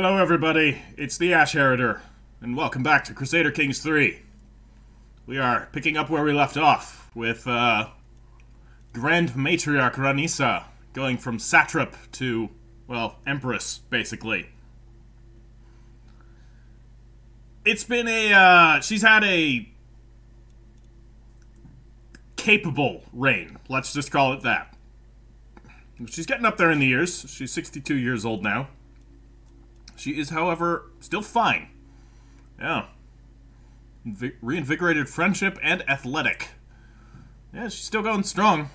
Hello everybody, it's the Ash Heritor, and welcome back to Crusader Kings 3. We are picking up where we left off, with Grand Matriarch Ranisa, going from Satrap to, well, Empress, basically. It's been a, she's had a capable reign, let's just call it that. She's getting up there in the years, she's 62 years old now. She is, however, still fine. Yeah. Reinvigorated friendship and athletic. Yeah, she's still going strong.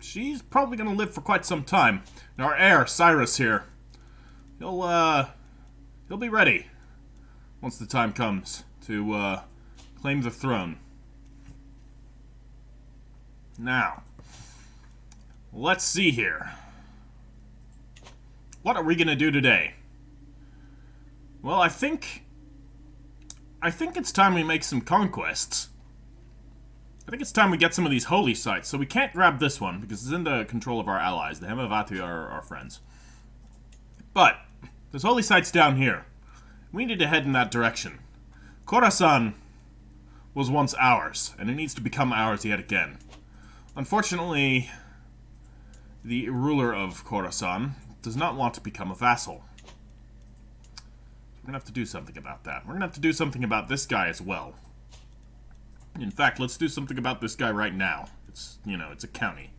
She's probably going to live for quite some time. And our heir, Cyrus, here. He'll be ready once the time comes to, claim the throne. Now, let's see here. What are we going to do today? Well, I think it's time we make some conquests. I think it's time we get some of these holy sites. So we can't grab this one, because it's in the control of our allies. The Hemavati are our friends. But there's holy sites down here. We need to head in that direction. Khorasan was once ours, and it needs to become ours yet again. Unfortunately, the ruler of Khorasan does not want to become a vassal. We're going to have to do something about that. We're going to have to do something about this guy as well. In fact, let's do something about this guy right now. It's, you know, it's a county.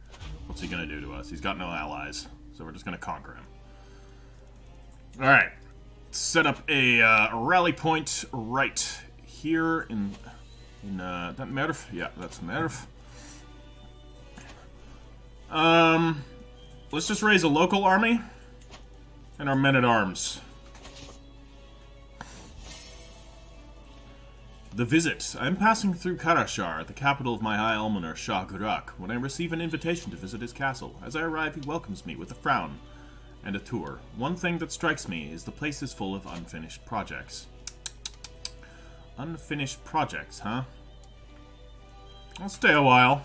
What's he going to do to us? He's got no allies, so we're just going to conquer him. Alright. Set up a rally point right here in that Merv? Yeah, that's Merv. Let's just raise a local army and our men-at-arms. The visit. I am passing through Karashar, the capital of my High Almoner, Shah Gurak, when I receive an invitation to visit his castle. As I arrive, he welcomes me with a frown and a tour. One thing that strikes me is the place is full of unfinished projects. Unfinished projects, huh? I'll stay a while.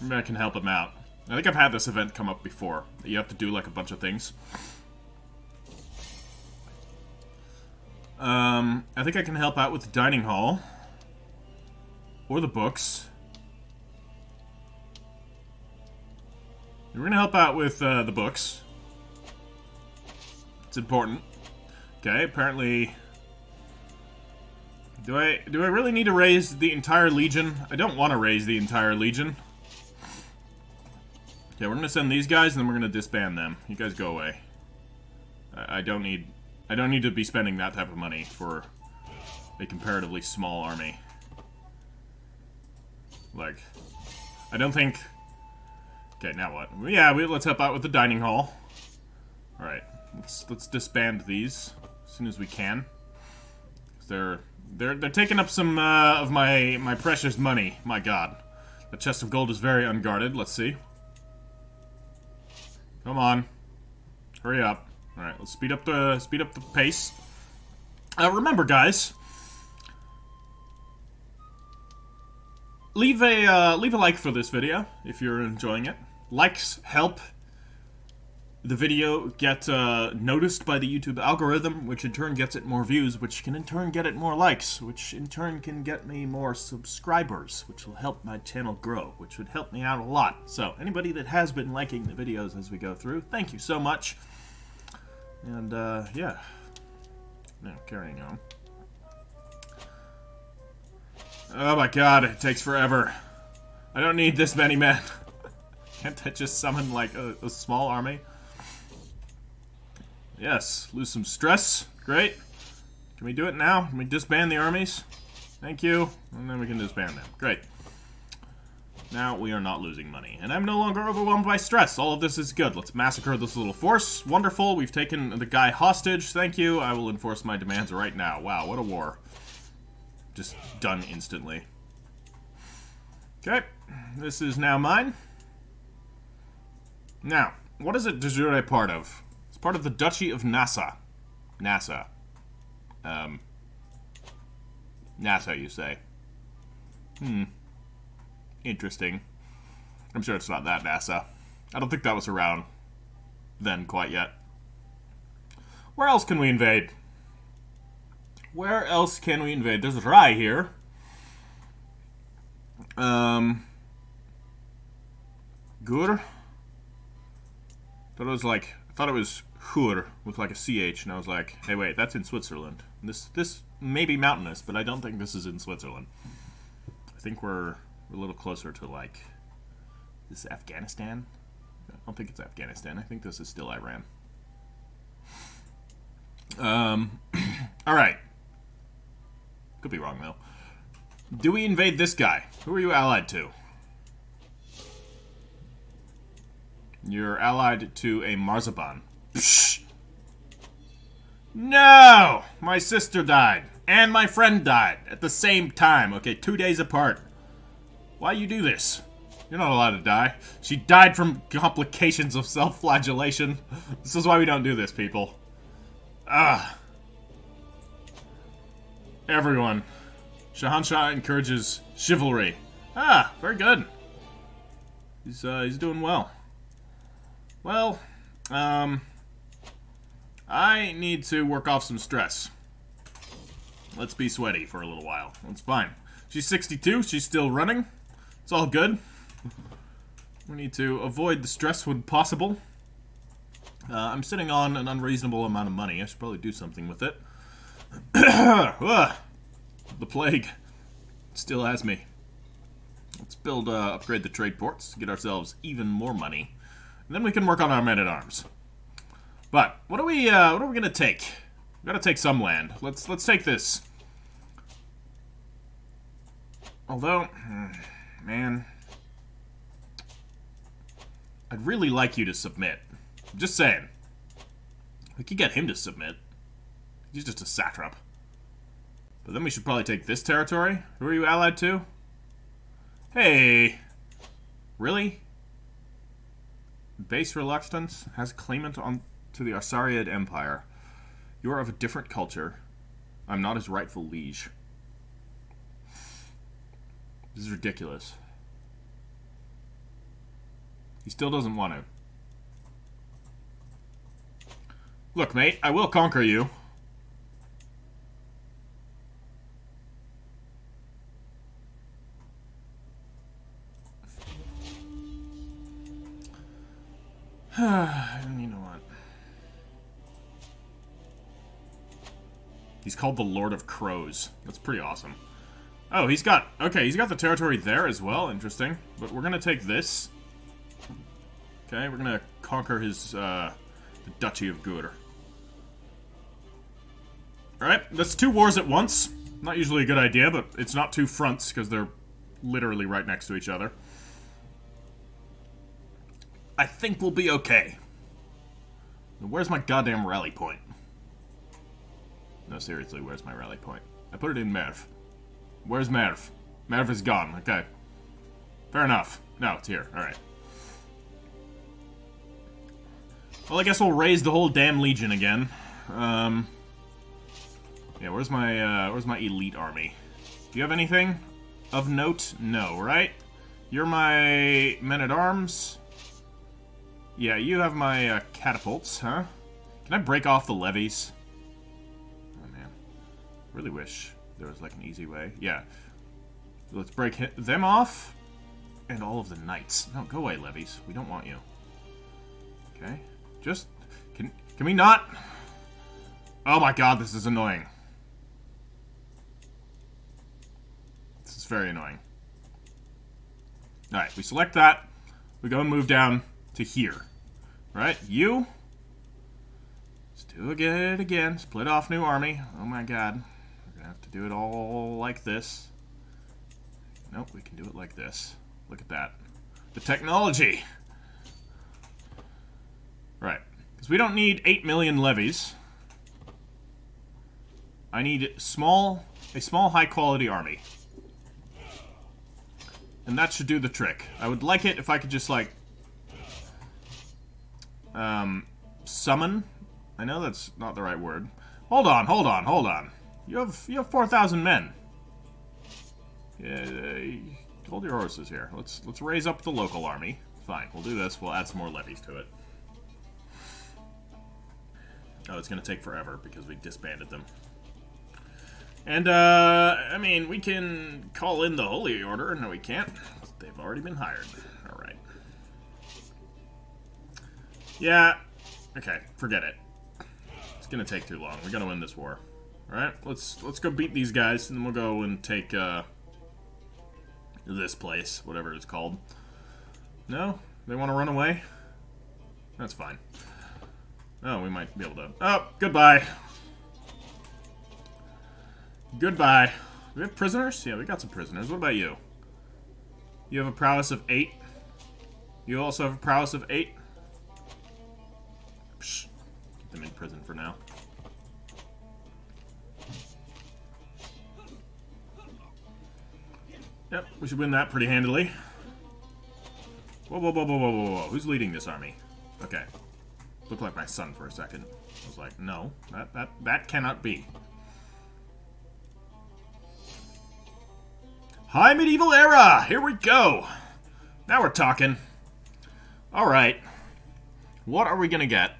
Maybe I can help him out. I think I've had this event come up before. You have to do, like, a bunch of things. I think I can help out with the dining hall. Or the books. We're gonna help out with, the books. It's important. Okay, apparently... Do I really need to raise the entire legion? I don't want to raise the entire legion. Okay, we're gonna send these guys, and then we're gonna disband them. You guys go away. I don't need to be spending that type of money for a comparatively small army. Like, I don't think... Okay, now what? Yeah, let's help out with the dining hall. Alright, let's disband these as soon as we can. They're taking up some of my precious money. My god. The chest of gold is very unguarded. Let's see. Come on. Hurry up. All right, let's speed up the pace. Remember, guys, leave a like for this video if you're enjoying it. Likes help the video get noticed by the YouTube algorithm, which in turn gets it more views, which can in turn get it more likes, which in turn can get me more subscribers, which will help my channel grow, which would help me out a lot. So anybody that has been liking the videos as we go through, thank you so much. And, yeah. Now, carrying on. Oh my god, it takes forever. I don't need this many men. Can't I just summon, like, a small army? Yes, lose some stress. Great. Can we do it now? Can we disband the armies? Thank you. And then we can disband them. Great. Now we are not losing money, and I'm no longer overwhelmed by stress. All of this is good. Let's massacre this little force. Wonderful. We've taken the guy hostage. Thank you. I will enforce my demands right now. Wow, what a war. Just done instantly. Okay. This is now mine. Now, what is it de jure part of? It's part of the Duchy of Nasa. Nasa. Nasa, you say. Interesting. I'm sure it's not that NASA. I don't think that was around then quite yet. Where else can we invade? Where else can we invade? There's Rai here. Gur? Thought it was like, I thought it was Hur with like a CH, and I was like, hey wait, that's in Switzerland. This may be mountainous, but I don't think this is in Switzerland. I think we're a little closer to like, this is Afghanistan? I don't think it's Afghanistan. I think this is still Iran. Alright. Could be wrong though. Do we invade this guy? Who are you allied to? You're allied to a Marzaban. Psh! No! My sister died. And my friend died. At the same time. Okay, 2 days apart. Why you do this? You're not allowed to die. She died from complications of self-flagellation. This is why we don't do this, people. Ugh. Everyone. Shahanshah encourages chivalry. Ah, very good. He's doing well. Well, I need to work off some stress. Let's be sweaty for a little while. That's fine. She's 62. She's still running. It's all good. We need to avoid the stress when possible. I'm sitting on an unreasonable amount of money. I should probably do something with it. The plague still has me. Let's build, upgrade the trade ports, get ourselves even more money, and then we can work on our men-at-arms. But what are we gonna take? We gotta take some land. Let's take this. Although, man, I'd really like you to submit. Just saying. We could get him to submit. He's just a satrap. But then we should probably take this territory. Who are you allied to? Hey! Really? Base reluctance has claimant on to the Arsariad Empire. You are of a different culture. I'm not his rightful liege. This is ridiculous. He still doesn't want to. Look, mate, I will conquer you. You know what? He's called the Lord of Crows. That's pretty awesome. Oh, he's got... Okay, he's got the territory there as well. Interesting. But we're gonna take this. Okay, we're gonna conquer his, the Duchy of Guadr. Alright, that's 2 wars at once. Not usually a good idea, but it's not 2 fronts, because they're literally right next to each other. I think we'll be okay. Where's my goddamn rally point? No, seriously, where's my rally point? I put it in Merv. Where's Merv? Merv is gone, okay. Fair enough. No, it's here, alright. Well, I guess we'll raise the whole damn legion again. Yeah, where's my elite army? Do you have anything of note? No, right? You're my men-at-arms. Yeah, you have my catapults, huh? Can I break off the levies? Oh, man. I really wish there was, like, an easy way. Yeah. Let's break them off. And all of the knights. No, go away, levies. We don't want you. Okay. Just... Can we not? Oh, my God. This is annoying. This is very annoying. Alright. We select that. We go and move down to here. Right? You. Let's do it again. Split off new army. Oh my god. We're gonna have to do it all like this. Nope, we can do it like this. Look at that. The technology! Right. Because we don't need 8 million levies. I need a small high-quality army. And that should do the trick. I would like it if I could just, like, summon? I know that's not the right word. Hold on. You have 4,000 men. Yeah, hold your horses here. Let's raise up the local army. Fine, we'll do this. We'll add some more levies to it. Oh, it's going to take forever because we disbanded them. And, I mean, we can call in the Holy Order. No, we can't. They've already been hired. All right. Yeah. Okay, forget it. It's going to take too long. We're going to win this war. All right, let's go beat these guys, and then we'll go and take, this place, whatever it's called. No? They want to run away? That's fine. Oh, we might be able to... Oh, goodbye. Goodbye. Do we have prisoners? Yeah, we got some prisoners. What about you? You have a prowess of 8. You also have a prowess of 8. Psh. Keep them in prison for now. Yep, we should win that pretty handily. Whoa, whoa, whoa, whoa, whoa, whoa, whoa. Who's leading this army? Okay. Looked like my son for a second. I was like, no, that cannot be. High Medieval Era! Here we go! Now we're talking. Alright. What are we gonna get?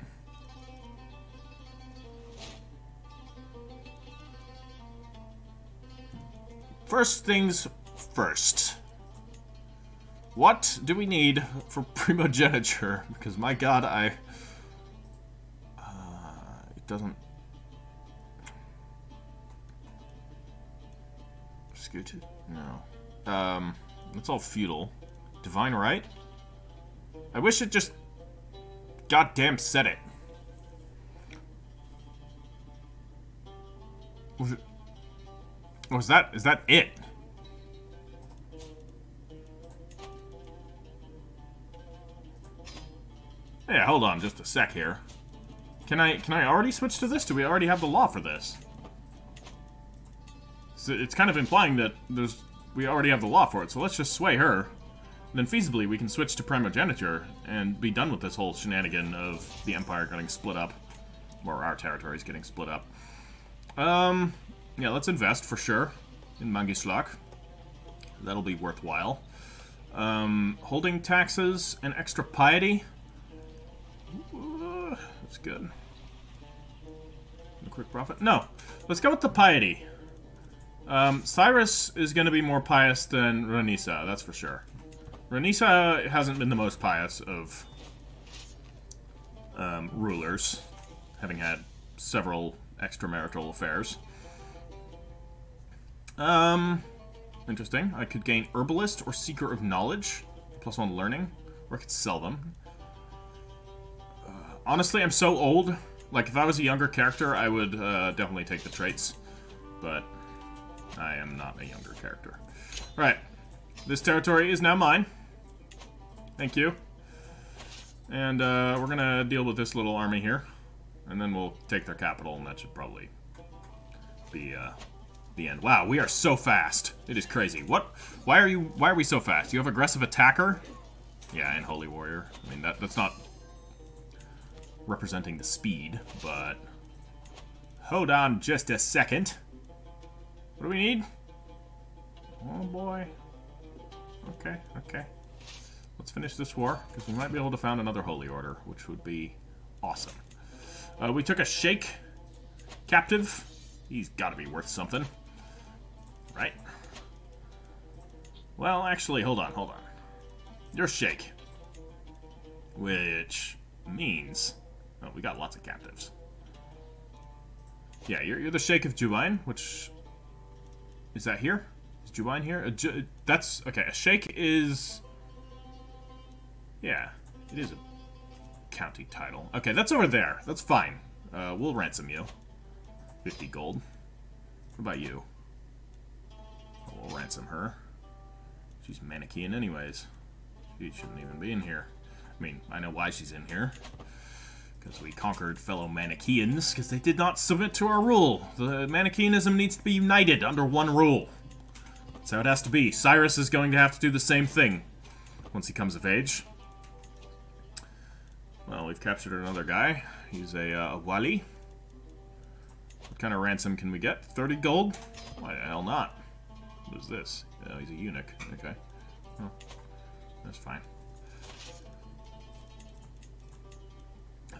First things first. What do we need for primogeniture? Because my god, it doesn't... Scoot it? No. It's all feudal. Divine right? I wish it just... goddamn said it. Was it... Oh, is that it? Yeah, hold on just a sec here. Can I already switch to this? Do we already have the law for this? So it's kind of implying that we already have the law for it, so let's just sway her. And then feasibly we can switch to primogeniture and be done with this whole shenanigan of the Empire getting split up. Or our territories getting split up. Yeah, let's invest for sure in Mangislak. That'll be worthwhile. Holding taxes and extra piety. That's good. A quick profit? No. Let's go with the piety. Cyrus is going to be more pious than Ranisa, that's for sure. Ranisa hasn't been the most pious of rulers, having had several extramarital affairs. Interesting. I could gain Herbalist or Seeker of Knowledge, +1 Learning, or I could sell them. Honestly, I'm so old. Like, if I was a younger character, I would definitely take the traits. But I am not a younger character. Right. This territory is now mine. Thank you. And we're going to deal with this little army here. And then we'll take their capital, and that should probably be the end. Wow, we are so fast. It is crazy. What? Why are we so fast? You have aggressive attacker? Yeah, and Holy Warrior. I mean, that's not... representing the speed, but hold on just a second. What do we need? Oh boy. Okay, okay. Let's finish this war, because we might be able to found another Holy Order, which would be awesome. We took a Sheikh captive. He's got to be worth something. Right? Well, actually, hold on. You're Sheikh. Which means... Oh, we got lots of captives. Yeah, you're the Sheikh of Jubine, which... Is that here? Is Jubine here? That's... Okay, a Sheikh is... Yeah, it is a county title. Okay, that's over there. That's fine. We'll ransom you. 50 gold. What about you? Oh, we'll ransom her. She's Manichaean anyways. She shouldn't even be in here. I mean, I know why she's in here. Because we conquered fellow Manichaeans, because they did not submit to our rule. The Manichaeanism needs to be united under one rule. That's how it has to be. Cyrus is going to have to do the same thing once he comes of age. Well, we've captured another guy. He's a Wali. What kind of ransom can we get? 30 gold? Why the hell not? What is this? Oh, he's a eunuch. Okay. Oh, that's fine.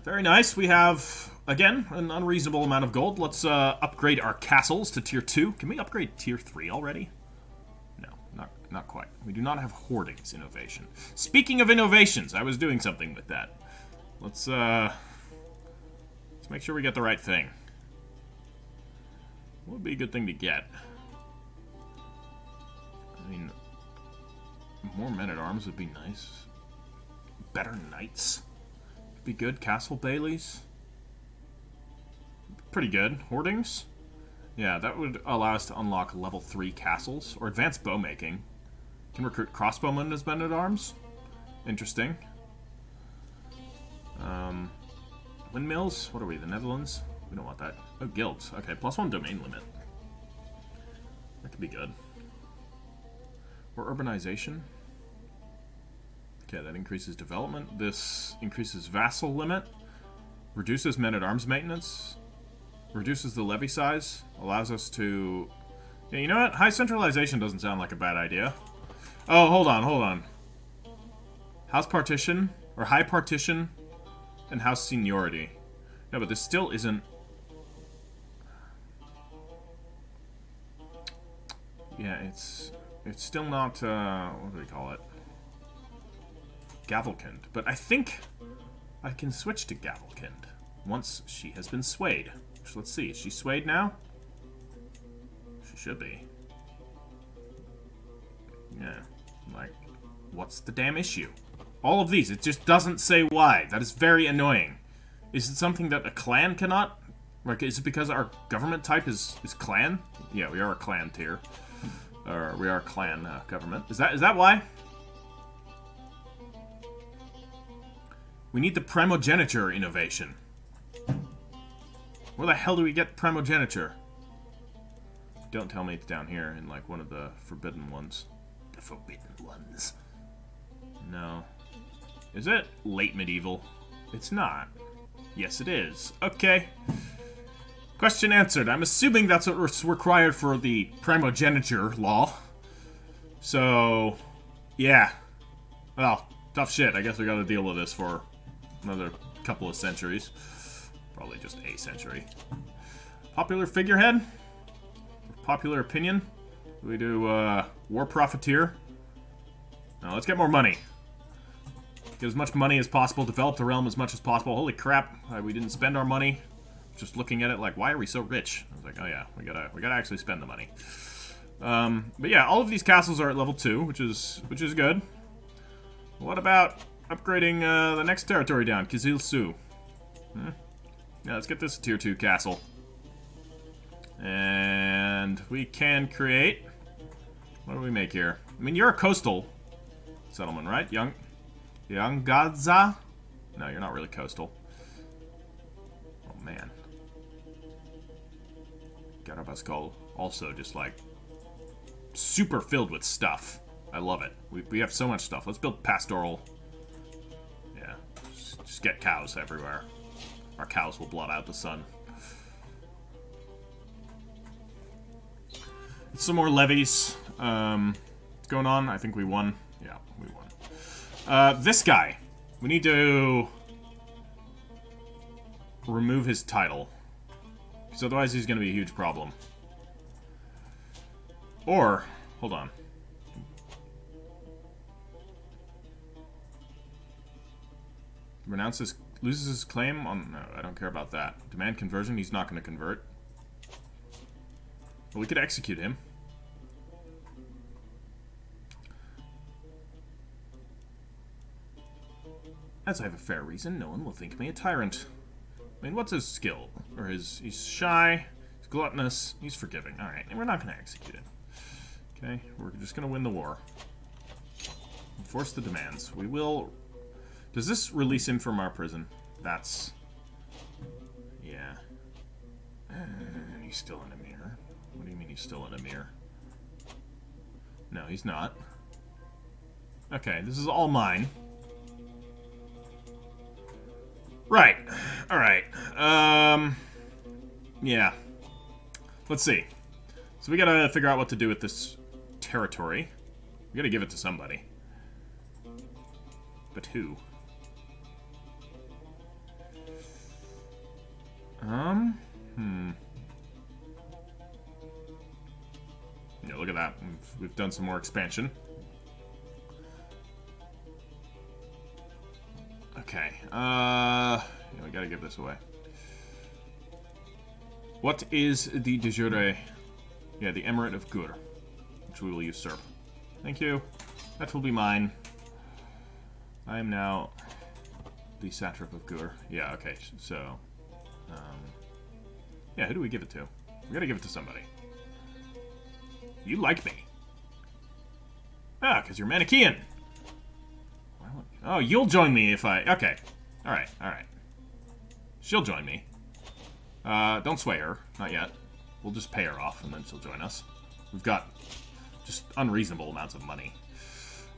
Very nice. We have Again, an unreasonable amount of gold. Let's upgrade our castles to tier 2. Can we upgrade tier 3 already? No, not quite. We do not have hoardings innovation. Speaking of innovations, I was doing something with that. Let's make sure we get the right thing. What would be a good thing to get? I mean, more men-at-arms would be nice. Better knights would be good. Castle baileys. Pretty good. Hoardings? Yeah, that would allow us to unlock level 3 castles. Or advanced bowmaking. Can recruit crossbowmen as men-at-arms. Interesting. Windmills? What are we, the Netherlands? We don't want that. Oh, guilds. Okay, +1 domain limit. That could be good. Or urbanization. Okay, that increases development. This increases vassal limit. Reduces men-at-arms maintenance. Reduces the levy size. Allows us to... Yeah, you know what? High centralization doesn't sound like a bad idea. Oh, hold on. House partition, or high partition, and house seniority. No, but this still isn't... Yeah, it's still not, what do we call it? Gavelkind. But I think I can switch to Gavelkind once she has been swayed. So let's see, is she swayed now? She should be. Yeah, like, what's the damn issue? All of these, it just doesn't say why. That is very annoying. Is it something that a clan cannot? Like, is it because our government type is clan? Yeah, we are a clan tier. Or we are a clan government. Is that why? We need the primogeniture innovation. Where the hell do we get primogeniture? Don't tell me it's down here in, like, one of the forbidden ones. The forbidden ones. No. Is it late medieval? It's not. Yes, it is. Okay. Question answered. I'm assuming that's what's required for the primogeniture law. So, yeah. Well, tough shit. I guess we gotta deal with this for another couple of centuries. Probably just a century. Popular figurehead? Popular opinion? We do, war profiteer? Now, let's get more money. Get as much money as possible, develop the realm as much as possible. Holy crap, we didn't spend our money. Just looking at it like, why are we so rich? I was like, oh yeah, we gotta actually spend the money. But yeah, all of these castles are at level 2, which is good. What about upgrading the next territory down, Kizil Su? Hmm? Yeah, let's get this tier 2 castle. And we can create... What do we make here? I mean, you're a coastal settlement, right? Young Gaza? No, you're not really coastal. Oh, man. Garabaskol, also just, like, super filled with stuff. I love it. We have so much stuff. Let's build pastoral. Yeah. Just get cows everywhere. Our cows will blot out the sun. It's some more levies. What's going on? I think we won. Yeah, we won. This guy. We need to remove his title. Because otherwise he's going to be a huge problem. Or, hold on. Renounces, loses his claim on... No, I don't care about that. Demand conversion, he's not going to convert. Well, we could execute him. As I have a fair reason, no one will think me a tyrant. I mean, what's his skill? Or his... He's shy, he's gluttonous, he's forgiving. Alright, and we're not going to execute him. Okay, we're just going to win the war. Enforce the demands. We will... Does this release him from our prison? That's... Yeah. And he's still in a mirror. What do you mean he's still in a mirror? No, he's not. Okay, this is all mine. Right. Alright. Yeah. Let's see. So we gotta figure out what to do with this territory. We gotta give it to somebody. But who? Yeah, look at that. We've done some more expansion. Okay. Yeah, we gotta give this away. What is the de jure? Yeah, the Emirate of Gur, which we will usurp. Thank you. That will be mine. I am now the Satrap of Gur. Yeah, okay, so... yeah, who do we give it to? We gotta give it to somebody. You like me. Ah, because you're Manichaean. Oh, you'll join me if I... Okay. Alright, alright. She'll join me. Don't sway her. Not yet. We'll just pay her off and then she'll join us. We've got just unreasonable amounts of money.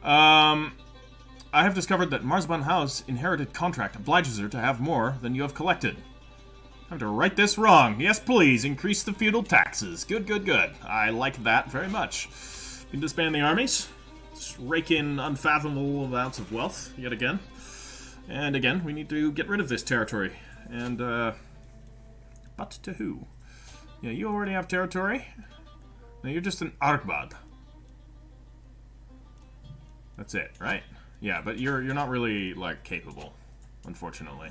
I have discovered that Marzaban House inherited contract obliges her to have more than you have collected. I have to right this wrong. Yes, please. Increase the feudal taxes. Good, good, good. I like that very much. You can disband the armies. Just rake in unfathomable amounts of wealth yet again. And again, we need to get rid of this territory. And, but to who? Yeah, you already have territory. Now you're just an Arbad. That's it, right? Yeah, but you're not really, like, capable, unfortunately.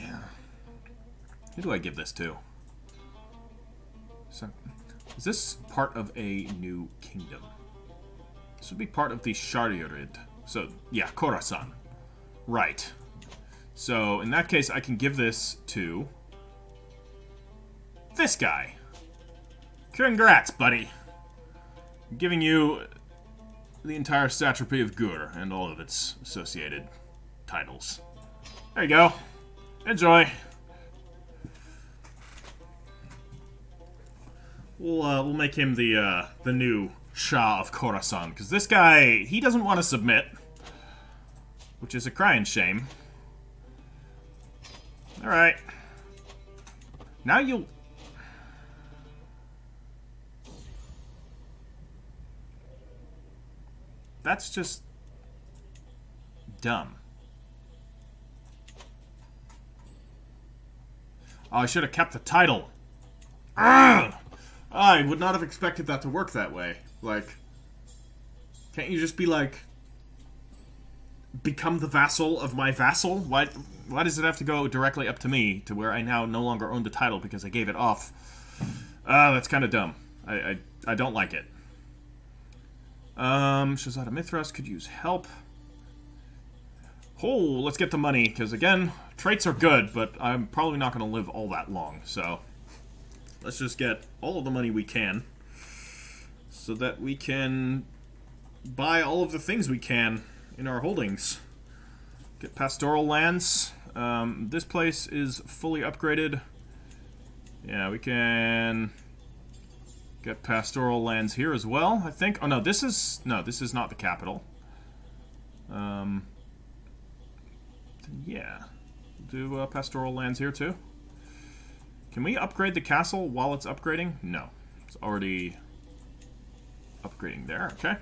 Yeah. Who do I give this to? So, is this part of a new kingdom? This would be part of the Shariarid. So, yeah, Khorasan. Right. So, in that case, I can give this to... this guy. Congrats, buddy. I'm giving you... the entire satrapy of Gur and all of its associated titles. There you go. Enjoy. We'll make him the new Shah of Khorasan, because this guy, he doesn't want to submit, which is a crying shame. All right. Now you'll. That's just dumb. Oh, I should have kept the title. Ugh! I would not have expected that to work that way. Like, can't you just be like, become the vassal of my vassal? Why does it have to go directly up to me to where I now no longer own the title because I gave it off? That's kind of dumb. I don't like it. Shazada Mithras could use help. Oh, let's get the money, because again, traits are good, but I'm probably not going to live all that long, so let's just get all of the money we can, so that we can buy all of the things we can in our holdings. Get pastoral lands. This place is fully upgraded. Yeah, we can... get pastoral lands here as well, I think. Oh, no, this is not the capital. Yeah. Do pastoral lands here, too. Can we upgrade the castle while it's upgrading? No. It's already upgrading there, okay.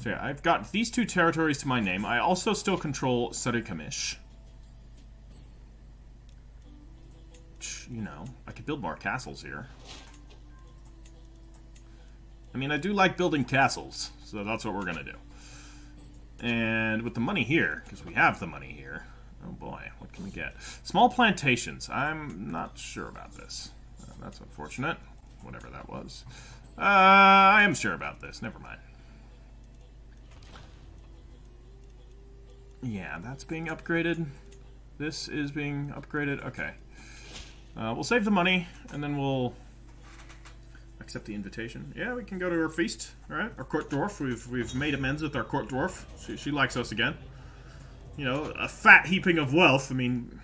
So, yeah, I've got these two territories to my name. I also still control Sudukamish. Which, you know, I could build more castles here. I mean, I do like building castles, so that's what we're going to do. And with the money here, because we have the money here. Oh boy, what can we get? Small plantations. I'm not sure about this. That's unfortunate. Whatever that was. I am sure about this. Never mind. Yeah, that's being upgraded. This is being upgraded. Okay. We'll save the money, and then we'll... accept the invitation. Yeah, we can go to her feast. All right, our court dwarf. We've made amends with our court dwarf. She likes us again. You know, a fat heaping of wealth. I mean,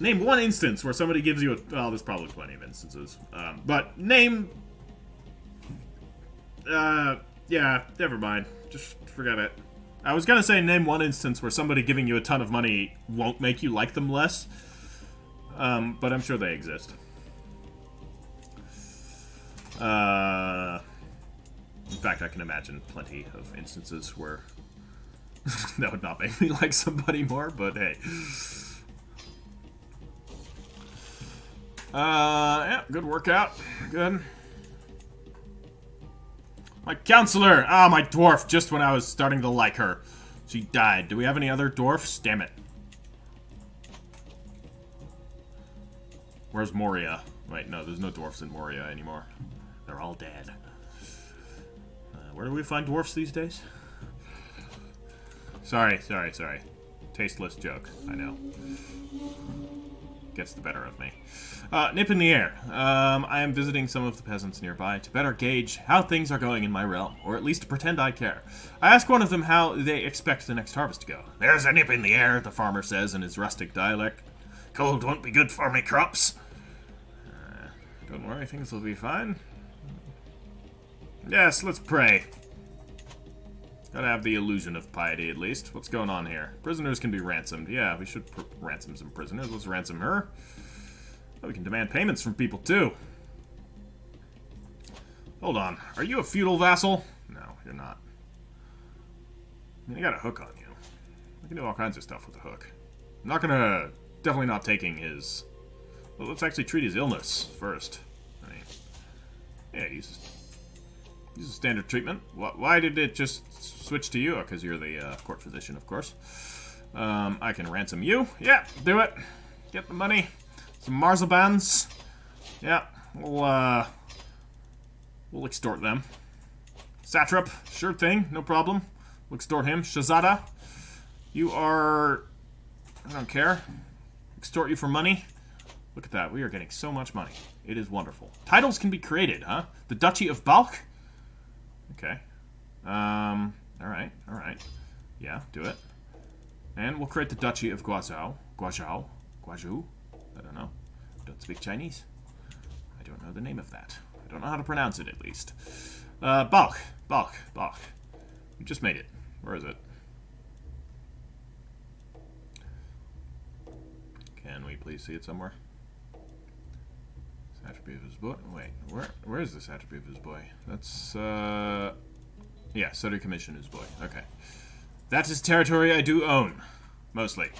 name one instance where somebody gives you a. Well, there's probably plenty of instances. But name. Yeah, never mind. Just forget it. I was gonna say name one instance where somebody giving you a ton of money won't make you like them less. But I'm sure they exist. In fact, I can imagine plenty of instances where That would not make me like somebody more, but hey. Yeah, good workout. Good. My counselor! Ah, my dwarf, just when I was starting to like her. She died. Do we have any other dwarfs? Damn it. Where's Moria? Wait, no, there's no dwarfs in Moria anymore. They're all dead. Where do we find dwarfs these days? Sorry. Tasteless joke, I know. Gets the better of me. Nip in the air. I am visiting some of the peasants nearby to better gauge how things are going in my realm, or at least pretend I care. I ask one of them how they expect the next harvest to go. There's a nip in the air, the farmer says in his rustic dialect. Cold won't be good for me crops. Don't worry, things will be fine. Yes, let's pray. Gotta have the illusion of piety, at least. What's going on here? Prisoners can be ransomed. Yeah, we should ransom some prisoners. Let's ransom her. Oh, we can demand payments from people, too. Hold on. Are you a feudal vassal? No, you're not. I mean, I got a hook on you. I can do all kinds of stuff with a hook. I'm not gonna... Definitely not taking his... Well, let's actually treat his illness first. I mean... Yeah, he's... This is standard treatment. Why did it just switch to you? Oh, because you're the court physician, of course. I can ransom you. Yeah, do it. Get the money. Some Marzabans. Yeah, we'll extort them. Satrap, sure thing, no problem. We'll extort him. Shazada, you are... I don't care. Extort you for money. Look at that, we are getting so much money. It is wonderful. Titles can be created, huh? The Duchy of Guadr? Okay. Alright. Yeah, do it. And we'll create the Duchy of Guadr. Guadr? I don't know. I don't speak Chinese. I don't know the name of that. I don't know how to pronounce it, at least. Guadr. We just made it. Where is it? Can we please see it somewhere? Attribute of his boy. Wait, where is this attribute of his boy? That's yeah, Sudukamish is boy. Okay, that is territory I do own, mostly.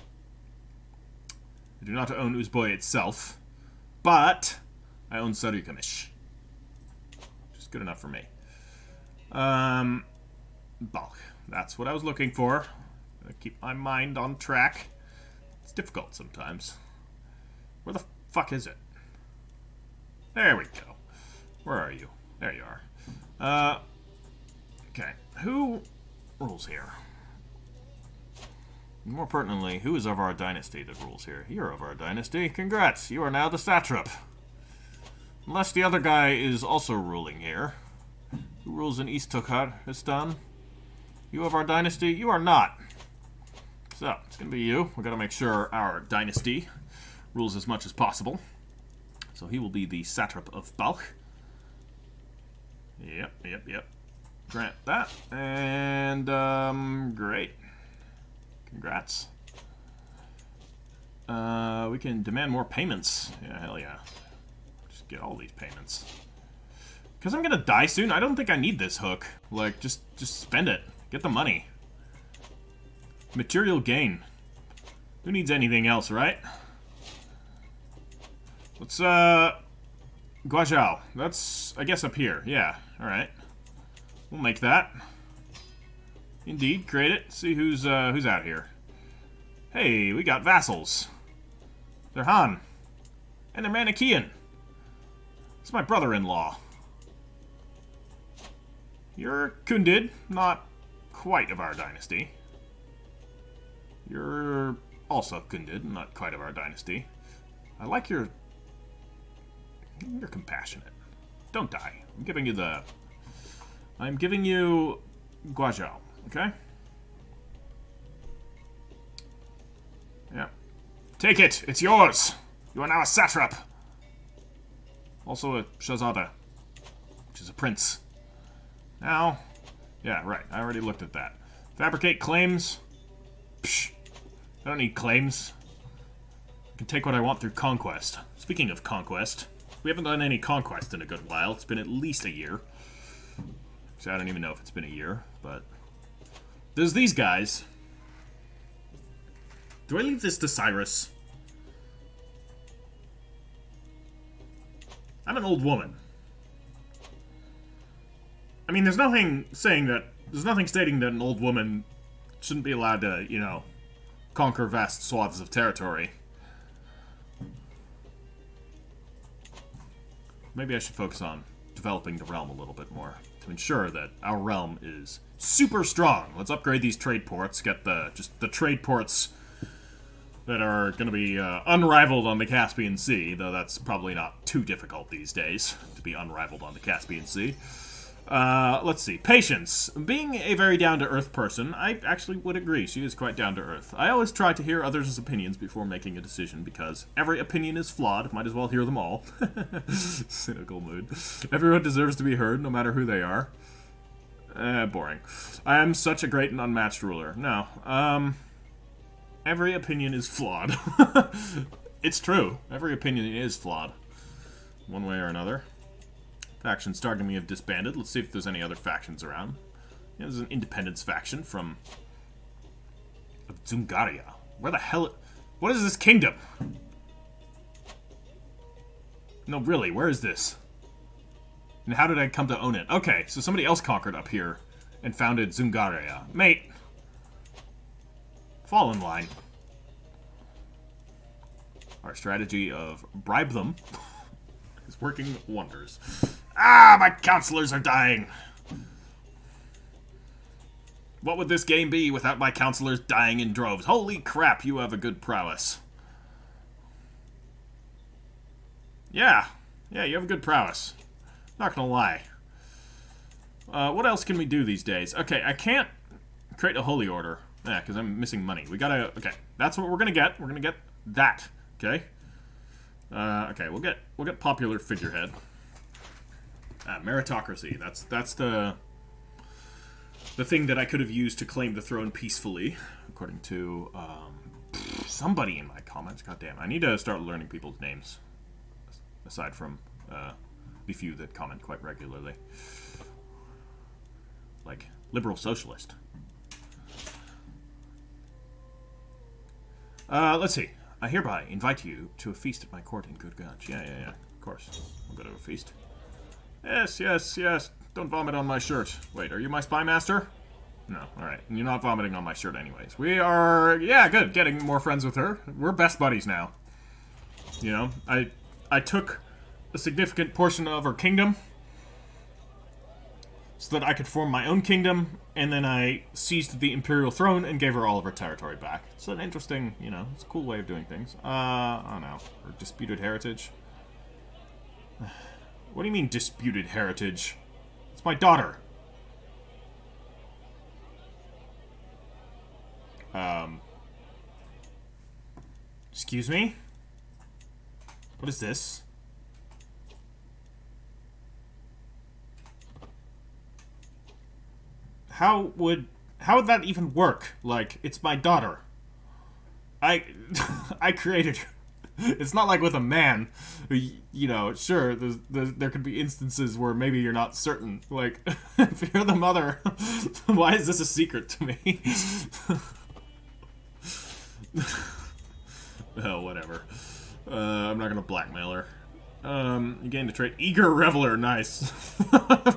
I do not own Uzboy itself, but I own Sudukamish, which is good enough for me. Balk. That's what I was looking for. Gotta keep my mind on track. It's difficult sometimes. Where the fuck is it? There we go. Where are you? There you are. Okay. Who rules here? More pertinently, who is of our dynasty that rules here? You're of our dynasty. Congrats! You are now the satrap. Unless the other guy is also ruling here. Who rules in East Tokharistan? You of our dynasty? You are not. So, it's gonna be you. We're gonna make sure our dynasty rules as much as possible. So he will be the satrap of Balkh. Yep. Grant that. And, great. Congrats. We can demand more payments. Yeah, hell yeah. Just get all these payments. Because I'm going to die soon, I don't think I need this hook. Like, just spend it. Get the money. Material gain. Who needs anything else, right? Let's, Guadr. That's, I guess, up here. Yeah, alright. We'll make that. Indeed, create it. See who's out here. Hey, we got vassals. They're Han. And they're Manichaean. It's my brother-in-law. You're Kundid. Not quite of our dynasty. You're also Kundid. Not quite of our dynasty. I like your... You're compassionate. Don't die. I'm giving you the... I'm giving you... Guadr, okay? Yeah. Take it! It's yours! You are now a satrap! Also a Shazada. Which is a prince. Now... Yeah, right. I already looked at that. Fabricate claims. Psh! I don't need claims. I can take what I want through conquest. Speaking of conquest... We haven't done any conquest in a good while. It's been at least a year. So I don't even know if it's been a year, but... There's these guys. Do I leave this to Cyrus? I'm an old woman. I mean, there's nothing stating that an old woman shouldn't be allowed to, you know, conquer vast swaths of territory. Maybe I should focus on developing the realm a little bit more to ensure that our realm is super strong. Let's upgrade these trade ports, get just the trade ports that are going to be unrivaled on the Caspian Sea, though that's probably not too difficult these days to be unrivaled on the Caspian Sea. Let's see. Patience. Being a very down-to-earth person, I actually would agree. She is quite down-to-earth. I always try to hear others' opinions before making a decision, because every opinion is flawed. Might as well hear them all. Cynical mood. Everyone deserves to be heard, no matter who they are. Boring. I am such a great and unmatched ruler. No. Every opinion is flawed. It's true. Every opinion is flawed. One way or another. Factions starting me have disbanded. Let's see if there's any other factions around. Yeah, there's an independence faction from... of Zungaria. Where the hell... What is this kingdom? No, really, where is this? And how did I come to own it? Okay, so somebody else conquered up here and founded Zungaria. Mate! Fall in line. Our strategy of bribe them is working wonders. Ah, my counselors are dying! What would this game be without my counselors dying in droves? Holy crap, you have a good prowess. Yeah, you have a good prowess. Not gonna lie. What else can we do these days? Okay, I can't create a holy order. Yeah, because I'm missing money. We gotta... Okay, that's what we're gonna get. We're gonna get that. Okay? Okay, we'll get popular figurehead. Meritocracy. That's the thing that I could have used to claim the throne peacefully, according to somebody in my comments. Goddamn, I need to start learning people's names, aside from the few that comment quite regularly, like liberal socialist. Let's see. I hereby invite you to a feast at my court in Gurban. Yeah. Of course, we'll go to a feast. Yes. Don't vomit on my shirt. Wait, are you my spy master? No, alright. You're not vomiting on my shirt anyways. We are, yeah, good. Getting more friends with her. We're best buddies now. You know, I took a significant portion of her kingdom so that I could form my own kingdom, and then I seized the imperial throne and gave her all of her territory back. It's an interesting, you know, it's a cool way of doing things. Oh no. Her disputed heritage. What do you mean, disputed heritage? It's my daughter. Excuse me? What is this? How would that even work? Like, it's my daughter. I created her. It's not like with a man, you know, sure, there could be instances where maybe you're not certain. Like, if you're the mother, why is this a secret to me? Oh, whatever. I'm not gonna blackmail her. You gained a trait. Eager Reveler, nice.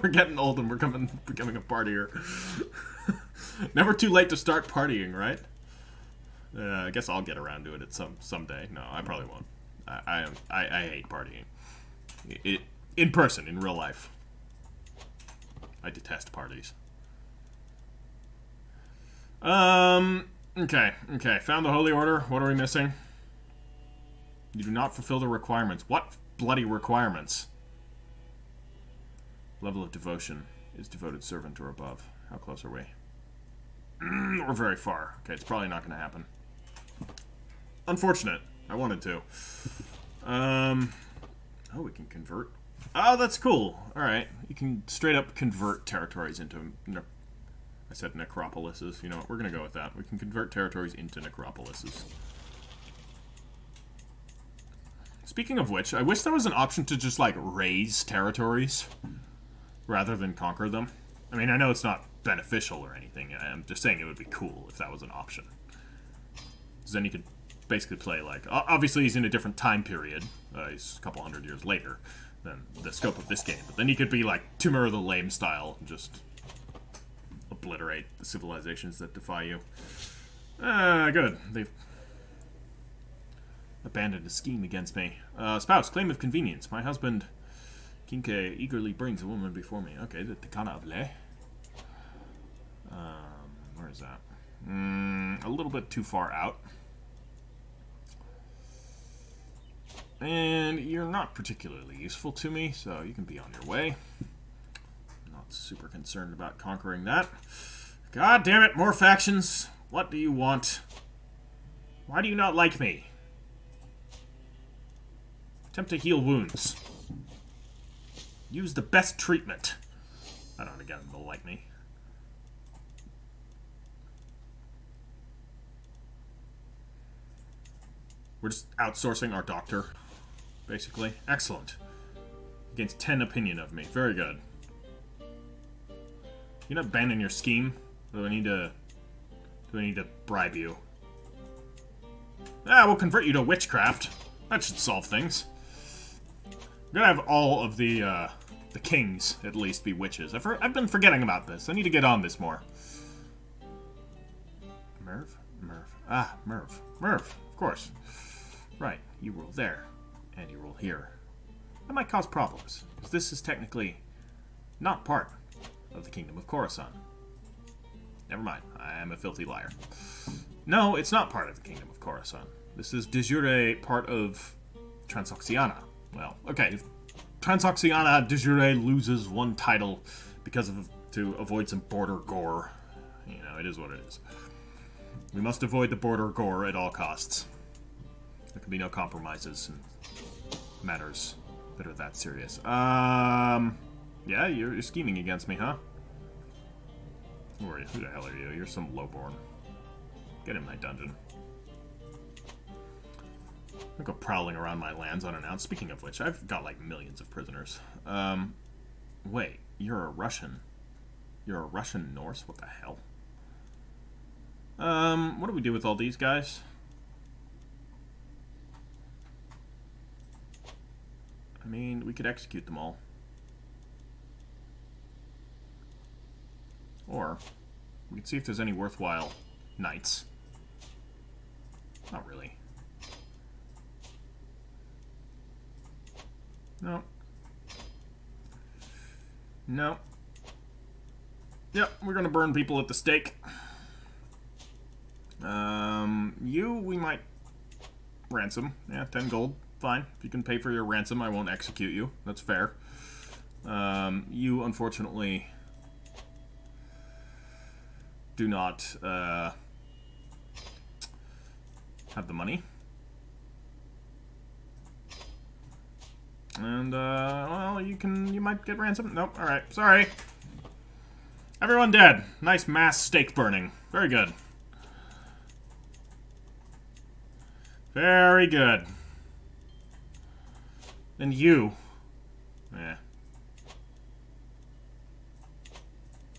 We're getting old and we're becoming a partier. Never too late to start partying, right? I guess I'll get around to it at someday. No, I probably won't. I hate partying. In person, in real life. I detest parties. Okay. Found the Holy Order. What are we missing? You do not fulfill the requirements. What bloody requirements? Level of devotion is devoted servant or above. How close are we? We're very far. Okay, it's probably not going to happen. Unfortunate. I wanted to. Oh, we can convert. Oh, that's cool. Alright. You can straight up convert territories into... I said necropolises. You know what? We're going to go with that. We can convert territories into necropolises. Speaking of which, I wish there was an option to just, like, raise territories rather than conquer them. I mean, I know it's not beneficial or anything. I'm just saying it would be cool if that was an option. Because then you could basically play, like, obviously he's in a different time period. He's a couple hundred years later than the scope of this game. But then you could be, like, Timur of the Lame style and just obliterate the civilizations that defy you. Ah, good. They've abandoned a scheme against me. Spouse, claim of convenience. My husband, Kinke, eagerly brings a woman before me. Okay, the Tikana of Le. Where is that? A little bit too far out. And you're not particularly useful to me, so you can be on your way. I'm not super concerned about conquering that. God damn it, more factions! What do you want? Why do you not like me? Attempt to heal wounds. Use the best treatment. I don't want to get them to like me. We're just outsourcing our doctor, basically. Excellent. Gains 10 opinion of me. Very good. You gonna abandon your scheme? Do I need to bribe you? Ah, we'll convert you to witchcraft. That should solve things. We're gonna have all of the kings, at least, be witches. I've been forgetting about this. I need to get on this more. Merv. Of course. Right, you rule there, and you rule here. That might cause problems, because this is technically not part of the Kingdom of Khorasan. Never mind, I am a filthy liar. No, it's not part of the Kingdom of Khorasan. This is de jure part of Transoxiana. Well, okay, if Transoxiana de jure loses one title because of to avoid some border gore, you know, it is what it is. We must avoid the border gore at all costs. There can be no compromises in matters that are that serious. Yeah, you're scheming against me, huh? Who are you? Who the hell are you? You're some lowborn. Get in my dungeon. Don't go prowling around my lands unannounced. Speaking of which, I've got like millions of prisoners. Wait, you're a Russian. You're a Russian Norse? What the hell? What do we do with all these guys? I mean, we could execute them all. Or, we could see if there's any worthwhile knights. Not really. No. No. Yep, we're gonna burn people at the stake. You, we might ransom. Yeah, 10 gold. Fine. If you can pay for your ransom, I won't execute you. That's fair. You, unfortunately, do not, have the money. And, well, you might get ransomed. Nope. Alright. Sorry. Everyone dead. Nice mass stake burning. Very good. Very good. And you. Yeah.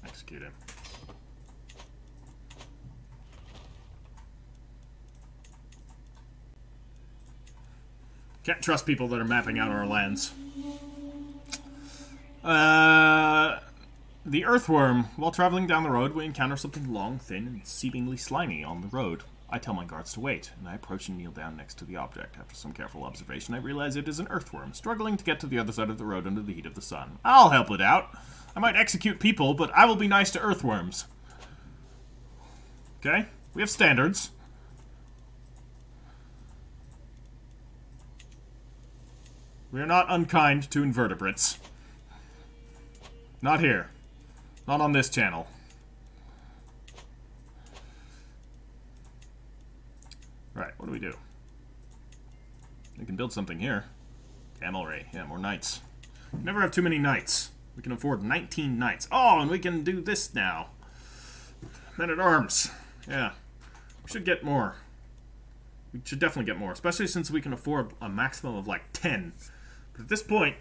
Execute him. Can't trust people that are mapping out our lands. The earthworm. While traveling down the road, we encounter something long, thin, and seemingly slimy on the road. I tell my guards to wait, and I approach and kneel down next to the object. After some careful observation, I realize it is an earthworm, struggling to get to the other side of the road under the heat of the sun. I'll help it out. I might execute people, but I will be nice to earthworms. Okay? We have standards. We are not unkind to invertebrates. Not here. Not on this channel. Right, what do? We can build something here. Camelry. Yeah, more knights. We never have too many knights. We can afford 19 knights. Oh, and we can do this now. Men-at-arms. Yeah. We should get more. We should definitely get more, especially since we can afford a maximum of like 10. But at this point,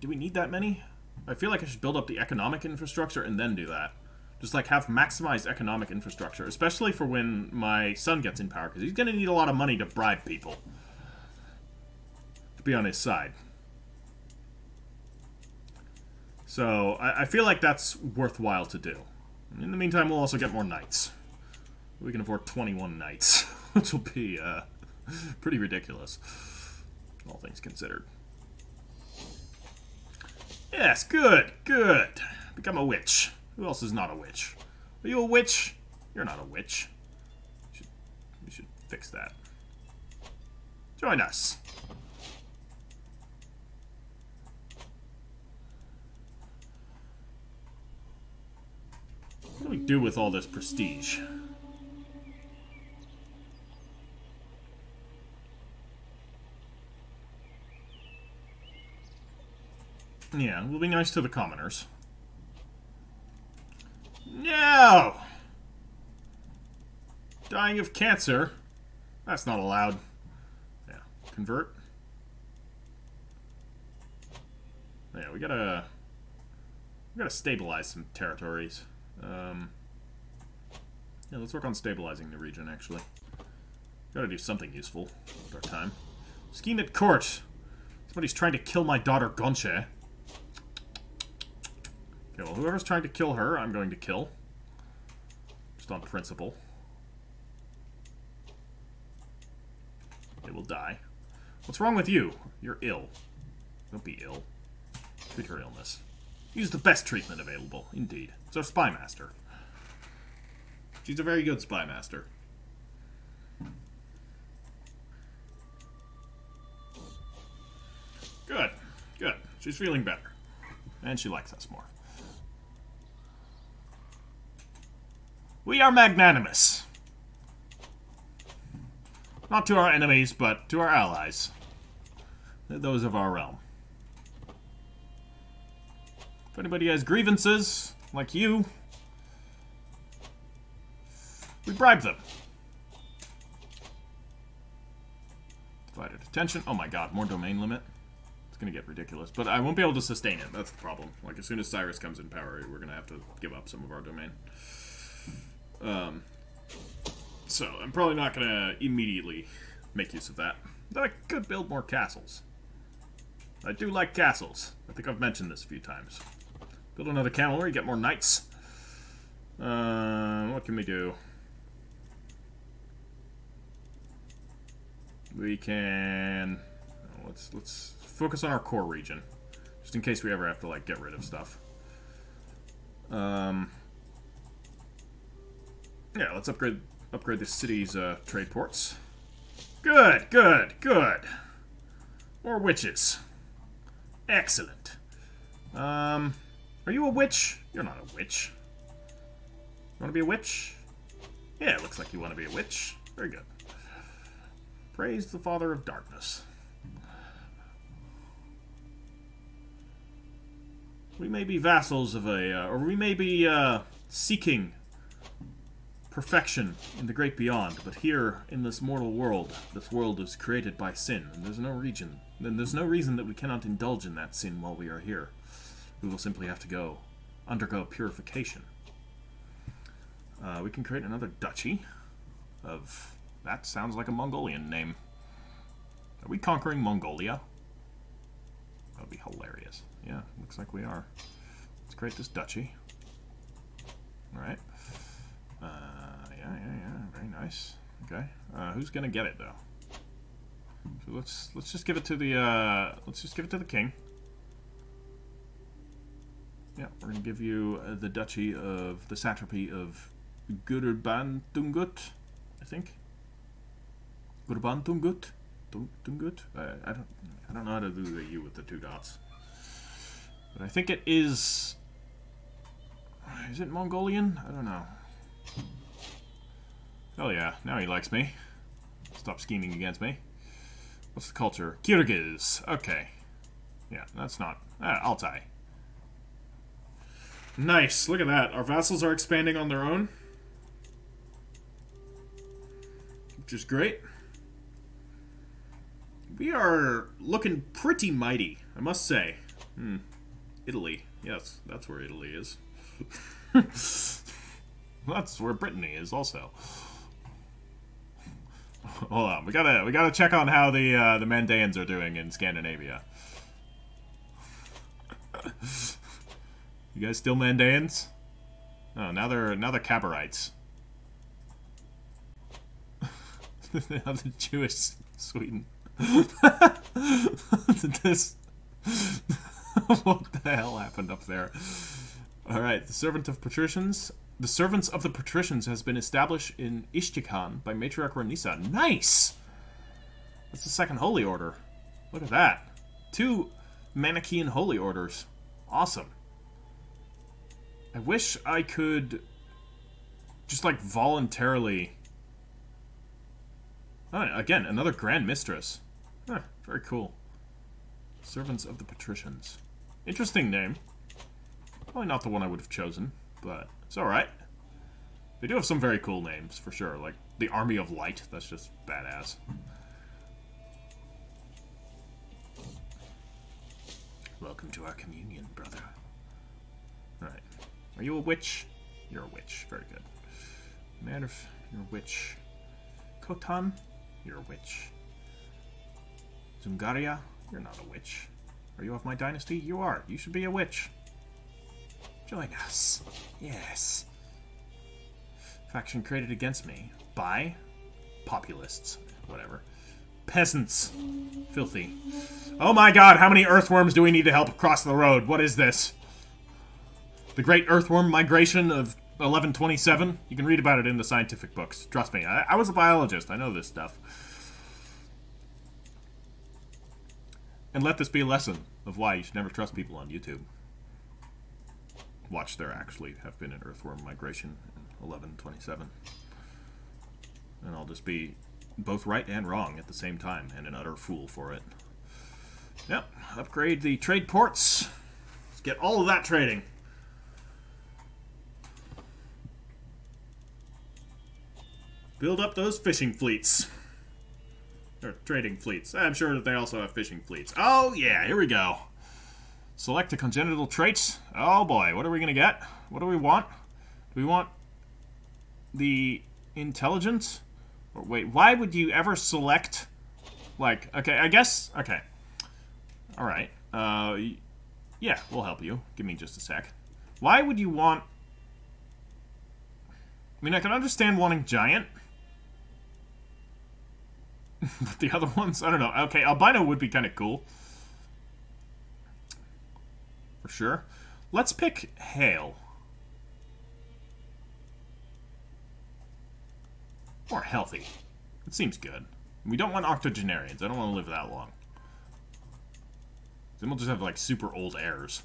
do we need that many? I feel like I should build up the economic infrastructure and then do that. Just like have maximized economic infrastructure, especially for when my son gets in power, because he's going to need a lot of money to bribe people to be on his side. So I feel like that's worthwhile to do. In the meantime, we'll also get more knights. We can afford 21 knights, which will be pretty ridiculous, all things considered. Yes, good, good. Become a witch. Who else is not a witch? Are you a witch? You're not a witch. We should fix that. Join us. What do we do with all this prestige? Yeah, we'll be nice to the commoners. No! Dying of cancer? That's not allowed. Yeah, convert. Yeah, we gotta stabilize some territories. Yeah, let's work on stabilizing the region, actually. Gotta do something useful with our time. Scheme at court! Somebody's trying to kill my daughter, Gonche. Okay, well, whoever's trying to kill her, I'm going to kill. Just on principle. They will die. What's wrong with you? You're ill. Don't be ill. Treat her illness. Use the best treatment available, indeed. It's our spy master. She's a very good spy master. Good. Good. She's feeling better. And she likes us more. We are magnanimous. Not to our enemies, but to our allies. Those of our realm. If anybody has grievances, like you, we bribe them. Divided attention. Oh my god, more domain limit. It's going to get ridiculous, but I won't be able to sustain it. That's the problem. Like, as soon as Cyrus comes in power, we're going to have to give up some of our domain. So I'm probably not going to immediately make use of that. Though I could build more castles. I do like castles. I think I've mentioned this a few times. Build another camelry, get more knights. What can we do? We can... Let's focus on our core region. Just in case we ever have to, like, get rid of stuff. Yeah, let's upgrade the city's trade ports. Good, good, good. More witches. Excellent. Are you a witch? You're not a witch. You want to be a witch? Yeah, it looks like you want to be a witch. Very good. Praise the Father of Darkness. We may be vassals of a... or we may be seeking... perfection in the great beyond, but here in this world is created by sin, and there's no reason that we cannot indulge in that sin while we are here. We will simply have to undergo purification. We can create another duchy of... That sounds like a Mongolian name. Are we conquering Mongolia? That would be hilarious. Yeah, looks like we are. Let's create this duchy. Alright. Yeah, very nice. Okay, who's gonna get it though? So let's just give it to the king. Yeah, we're gonna give you the duchy of the satrapy of Gurban Tungut, I think. Gurban Tungut, Tungut. I don't know how to do the U with the two dots, but I think it is. Is it Mongolian? I don't know. Hell yeah, now he likes me. Stop scheming against me. What's the culture? Kyrgyz. Okay. Yeah, that's not... Altai. Nice, look at that. Our vassals are expanding on their own. Which is great. We are looking pretty mighty, I must say. Italy. Yes, that's where Italy is. That's where Brittany is also. Hold on, we gotta check on how the Mandaeans are doing in Scandinavia. You guys still Mandaeans? Oh, now they're Cabarites. Now they're Jewish Sweden. This, what the hell happened up there? All right, the Servant of Patricians. The Servants of the Patricians has been established in Ishtikhan by Matriarch Ranisa. Nice! That's the second Holy Order. Look at that. 2 Manichaean Holy Orders. Awesome. I wish I could just, like, voluntarily... Oh, again, another Grand Mistress. Huh, very cool. Servants of the Patricians. Interesting name. Probably not the one I would have chosen, but... It's alright. They do have some very cool names, for sure. Like, the Army of Light. That's just badass. Welcome to our communion, brother. Alright. Are you a witch? You're a witch. Very good. Merv, you're a witch. Khotan, you're a witch. Zungaria, you're not a witch. Are you of my dynasty? You are. You should be a witch. Join us. Yes. Faction created against me by populists. Whatever. Peasants. Filthy. Oh my god, how many earthworms do we need to help cross the road? What is this? The Great Earthworm Migration of 1127? You can read about it in the scientific books. Trust me, I was a biologist. I know this stuff. And let this be a lesson of why you should never trust people on YouTube. Watch, there actually have been an earthworm migration in 1127. And I'll just be both right and wrong at the same time, and an utter fool for it. Yep, upgrade the trade ports. Let's get all of that trading. Build up those fishing fleets. Or trading fleets. I'm sure that they also have fishing fleets. Oh yeah, here we go. Select the congenital traits. Oh boy, what are we gonna get? What do we want? Do we want the intelligence? Or wait, why would you ever select, like, okay, I guess, okay. Alright, yeah, we'll help you. Give me just a sec. Why would you want, I mean, I can understand wanting giant. But the other ones, I don't know. Okay, albino would be kind of cool. For sure. Let's pick hail. Or healthy. It seems good. We don't want octogenarians. I don't want to live that long. Then we'll just have, like, super old heirs.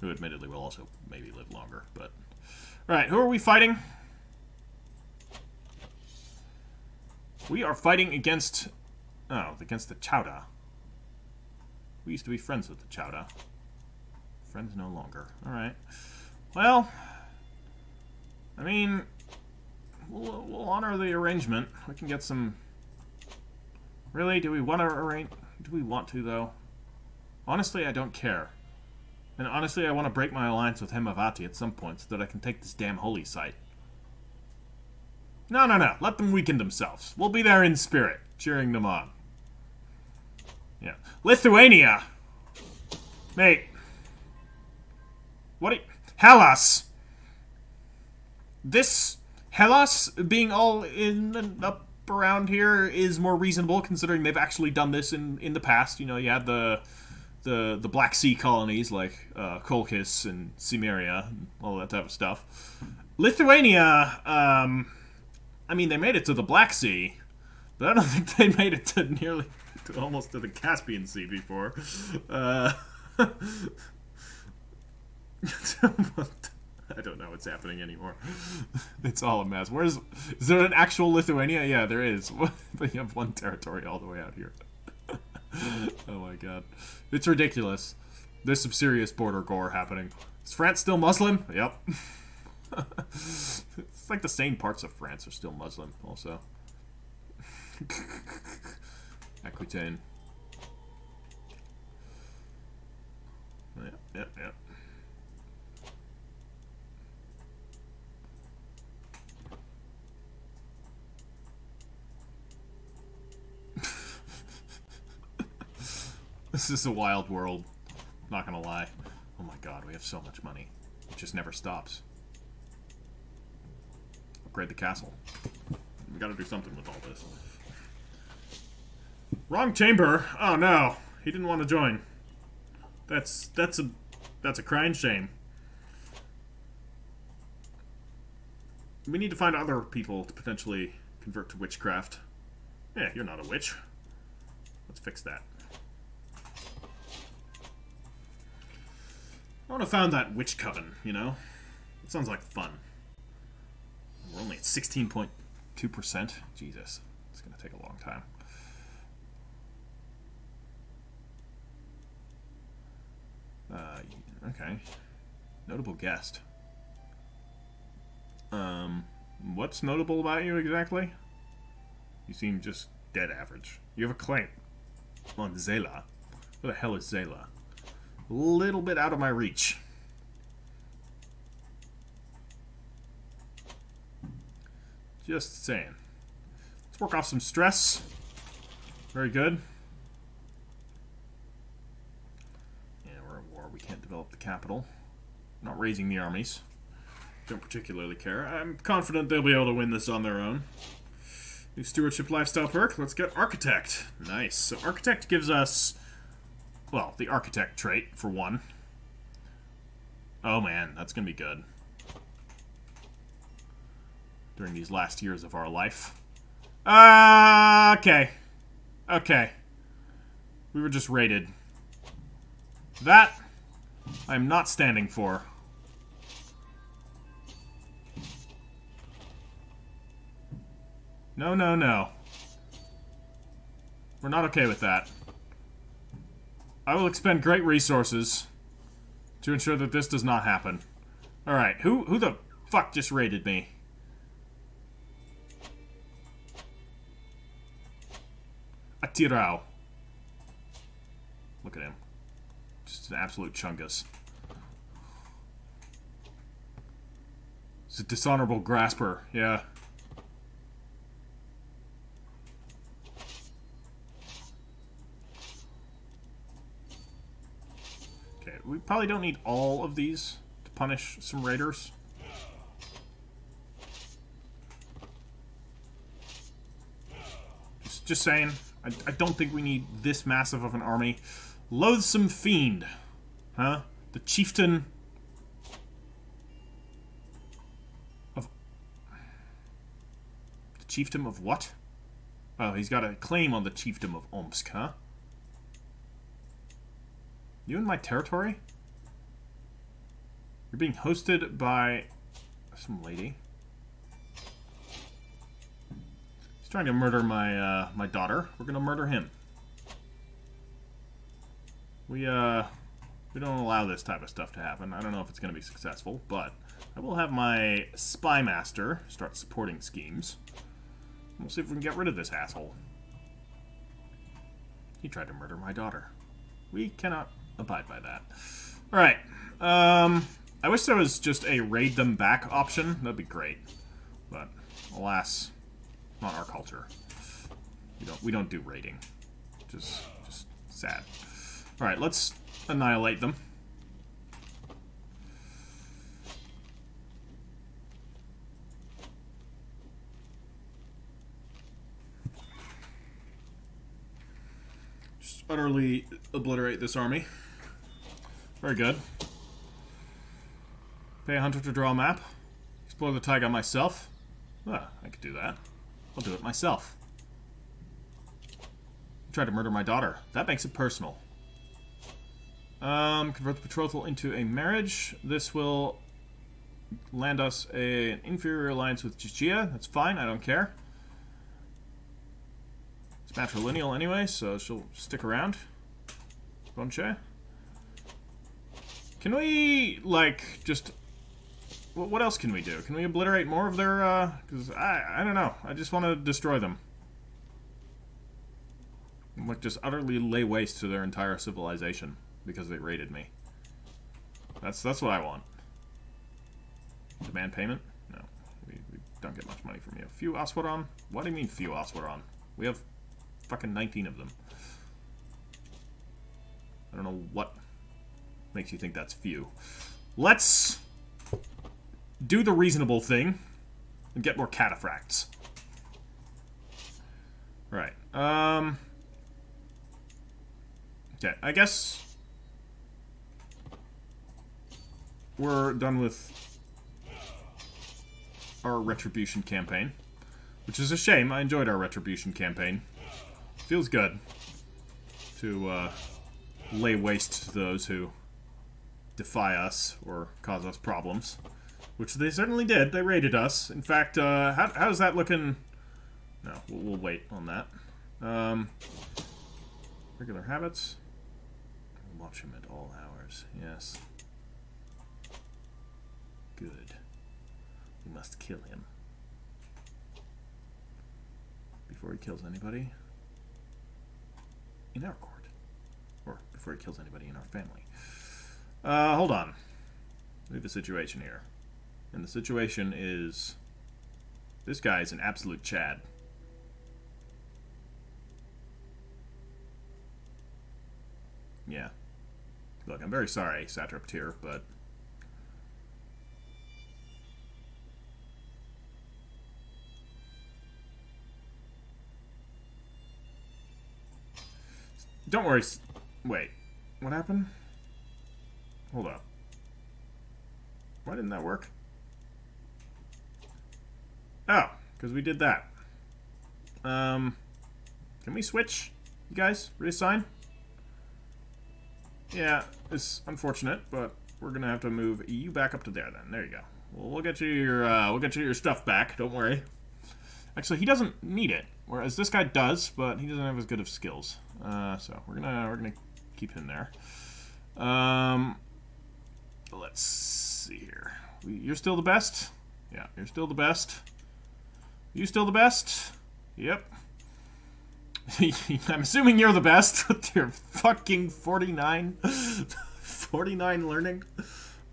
Who admittedly will also maybe live longer, but... Alright, who are we fighting? We are fighting against... Oh, against the Chowda. We used to be friends with the Chowda. Friends no longer. Alright. Well, I mean, we'll honor the arrangement. We can get some... Really? Do we want to arrange... Do we want to, though? Honestly, I don't care. And honestly, I want to break my alliance with Hemavati at some point so that I can take this damn holy site. No, no, no. Let them weaken themselves. We'll be there in spirit, cheering them on. Yeah. Lithuania! Mate... What? Hellas! This Hellas being all in and up around here is more reasonable, considering they've actually done this in the past. You know, you had the Black Sea colonies like Colchis and Cimmeria and all that type of stuff. Lithuania, I mean, they made it to the Black Sea, but I don't think they made it to nearly, to almost to the Caspian Sea before. I don't know what's happening anymore. It's all a mess. Where's... Is there an actual Lithuania? Yeah, there is. They have one territory all the way out here. Oh my god. It's ridiculous. There's some serious border gore happening. Is France still Muslim? Yep. It's like the same parts of France are still Muslim, also. Aquitaine. Yep, yep, yep. This is a wild world, not gonna lie. Oh my god, we have so much money. It just never stops. Upgrade the castle. We gotta do something with all this. Wrong chamber! Oh no! He didn't want to join. That's a crying shame. We need to find other people to potentially convert to witchcraft. Yeah, you're not a witch. Let's fix that. I want to found that witch coven, you know? It sounds like fun. We're only at 16.2%. Jesus, it's going to take a long time. Okay. Notable guest. What's notable about you exactly? You seem just dead average. You have a claim on Zayla. What the hell is Zayla? A little bit out of my reach. Just saying. Let's work off some stress. Very good. Yeah, we're at war. We can't develop the capital. We're not raising the armies. Don't particularly care. I'm confident they'll be able to win this on their own. New stewardship lifestyle perk. Let's get architect. Nice. So architect gives us, well, the architect trait for one. Oh man, that's gonna be good. During these last years of our life. Okay. Okay. We were just raided. That I'm not standing for. No, no, no. We're not okay with that. I will expend great resources to ensure that this does not happen. Alright, who the fuck just raided me? Atirao. Look at him. Just an absolute chungus. He's a dishonorable grasper, yeah. We probably don't need all of these to punish some raiders. Just saying. I don't think we need this massive of an army. Loathsome Fiend. Huh? The chieftain of... The chieftain of what? Oh, he's got a claim on the chieftain of Omsk, huh? You in my territory? You're being hosted by some lady. He's trying to murder my my daughter. We're gonna murder him. We don't allow this type of stuff to happen. I don't know if it's gonna be successful, but I will have my spy master start supporting schemes. We'll see if we can get rid of this asshole. He tried to murder my daughter. We cannot abide by that. Alright. I wish there was just a raid them back option. That'd be great. But alas, not our culture. We don't do raiding. Just sad. Alright, let's annihilate them. Just utterly obliterate this army. Very good. Pay a hunter to draw a map. Explore the taiga myself. Ah, I could do that. I'll do it myself. Tried to murder my daughter. That makes it personal. Convert the betrothal into a marriage. This will land us an inferior alliance with Jijia. That's fine. I don't care. It's matrilineal anyway, so she'll stick around. Bonche. Can we, like, just... What else can we do? Can we obliterate more of their, Because I don't know. I just want to destroy them. And, like, just utterly lay waste to their entire civilization because they raided me. That's what I want. Demand payment? No. We don't get much money from you. Few Aswaran? What do you mean few Aswaran? We have fucking 19 of them. I don't know what makes you think that's few. Let's do the reasonable thing and get more cataphracts. Right. Okay, I guess we're done with our retribution campaign, which is a shame. I enjoyed our retribution campaign. Feels good to lay waste to those who defy us or cause us problems, which they certainly did. They raided us. In fact, how's that looking? No, we'll wait on that. Regular habits. Watch him at all hours. Yes. Good. We must kill him before he kills anybody in our court, or before he kills anybody in our family. Hold on. We have a situation here, and the situation is this guy is an absolute Chad. Yeah. Look, I'm very sorry, Satrap Tyr, but don't worry. Wait. What happened? Hold up. Why didn't that work? Oh, because we did that. Can we switch? You guys, reassign? Yeah, it's unfortunate, but we're gonna have to move you back up to there then. There you go. Well, we'll get you your stuff back. Don't worry. Actually, he doesn't need it, whereas this guy does, but he doesn't have as good of skills. So we're gonna keep him there. Let's see here. You're still the best. Yeah, you're still the best. You still the best. Yep. I'm assuming you're the best with your fucking 49. 49 learning.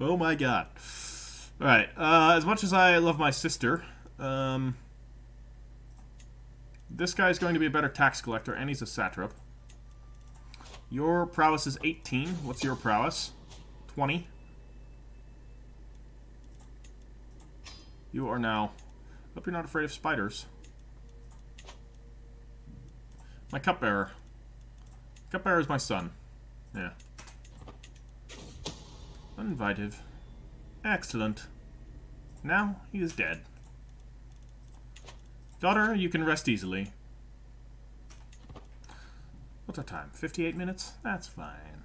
Oh my god. Alright, as much as I love my sister, this guy's going to be a better tax collector, and he's a satrap. Your prowess is 18. What's your prowess? 20. You are now... Hope you're not afraid of spiders. My cupbearer. Cupbearer is my son. Yeah. Uninvited. Excellent. Now he is dead. Daughter, you can rest easily. What's our time? 58 minutes? That's fine.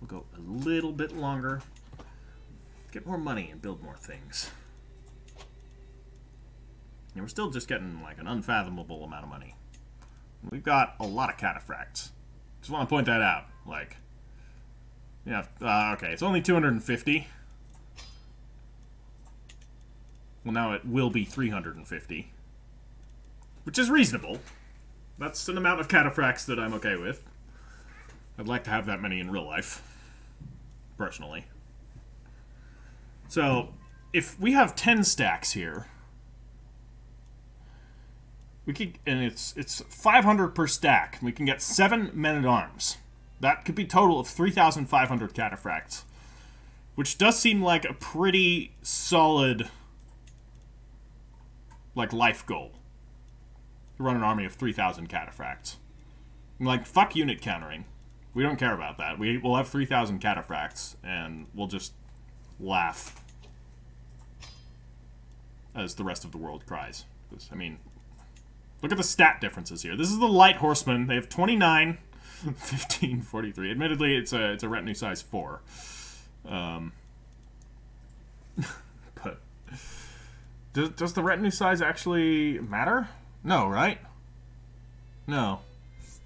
We'll go a little bit longer. Get more money and build more things. And we're still just getting like an unfathomable amount of money. We've got a lot of cataphracts. Just want to point that out. Like, yeah, okay, it's only 250. Well, now it will be 350, which is reasonable. That's an amount of cataphracts that I'm okay with. I'd like to have that many in real life, personally. So, if we have 10 stacks here. We could, and it's 500 per stack. We can get 7 men-at-arms. That could be a total of 3,500 cataphracts, which does seem like a pretty solid, like, life goal. To run an army of 3,000 cataphracts. I'm like, fuck unit countering. We don't care about that. We'll have 3,000 cataphracts, and we'll just laugh as the rest of the world cries. Because, I mean... Look at the stat differences here. This is the light horsemen. They have 29, 15, 43. Admittedly, it's a retinue size 4. But does the retinue size actually matter? No, right? No,